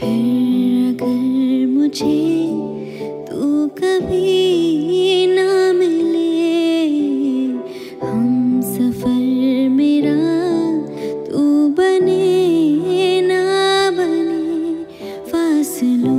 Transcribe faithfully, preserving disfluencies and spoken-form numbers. फिर अगर मुझे तू कभी ना मिले, हम सफर मेरा तू बने ना बने, फासलों